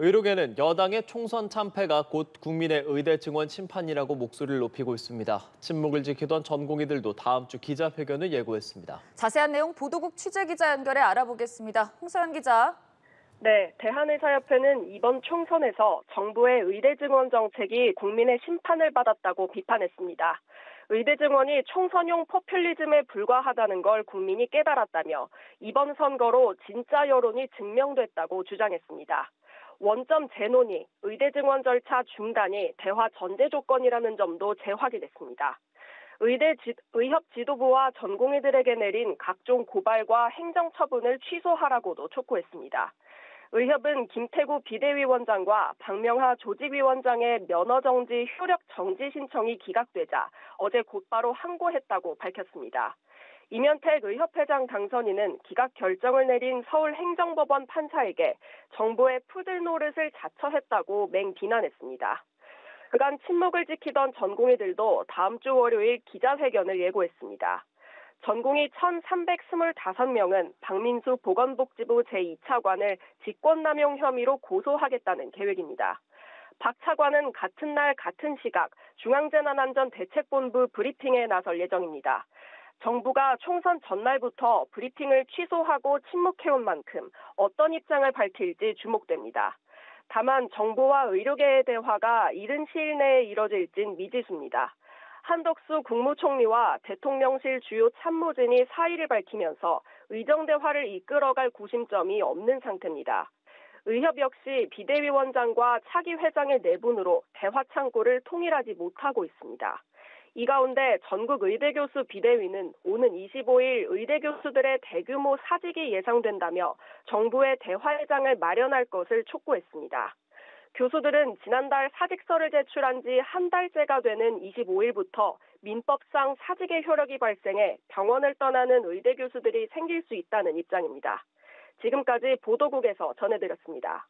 의료계는 여당의 총선 참패가 곧 국민의 의대 증원 심판이라고 목소리를 높이고 있습니다. 침묵을 지키던 전공의들도 다음 주 기자회견을 예고했습니다. 자세한 내용 보도국 취재기자 연결해 알아보겠습니다. 홍서현 기자. 네, 대한의사협회는 이번 총선에서 정부의 의대 증원 정책이 국민의 심판을 받았다고 비판했습니다. 의대 증원이 총선용 포퓰리즘에 불과하다는 걸 국민이 깨달았다며 이번 선거로 진짜 여론이 증명됐다고 주장했습니다. 원점 재논의, 의대 증원 절차 중단이 대화 전제 조건이라는 점도 재확인됐습니다. 의협 지도부와 전공의들에게 내린 각종 고발과 행정처분을 취소하라고도 촉구했습니다. 의협은 김택우 비대위원장과 박명하 조직위원장의 면허정지 효력 정지 신청이 기각되자 어제 곧바로 항고했다고 밝혔습니다. 임현택 의협회장 당선인은 기각 결정을 내린 서울행정법원 판사에게 정부의 푸들 노릇을 자처했다고 맹비난했습니다. 그간 침묵을 지키던 전공의들도 다음 주 월요일 기자회견을 예고했습니다. 전공의 1,325명은 박민수 보건복지부 제2차관을 직권남용 혐의로 고소하겠다는 계획입니다. 박 차관은 같은 날 같은 시각 중앙재난안전대책본부 브리핑에 나설 예정입니다. 정부가 총선 전날부터 브리핑을 취소하고 침묵해온 만큼 어떤 입장을 밝힐지 주목됩니다. 다만 정부와 의료계의 대화가 이른 시일 내에 이뤄질진 미지수입니다. 한덕수 국무총리와 대통령실 주요 참모진이 사의를 밝히면서 의정대화를 이끌어갈 고심점이 없는 상태입니다. 의협 역시 비대위원장과 차기 회장의 내분으로 대화 창구를 통일하지 못하고 있습니다. 이 가운데 전국의대교수 비대위는 오는 25일 의대교수들의 대규모 사직이 예상된다며 정부의 대화회장을 마련할 것을 촉구했습니다. 교수들은 지난달 사직서를 제출한 지 한 달째가 되는 25일부터 민법상 사직의 효력이 발생해 병원을 떠나는 의대교수들이 생길 수 있다는 입장입니다. 지금까지 보도국에서 전해드렸습니다.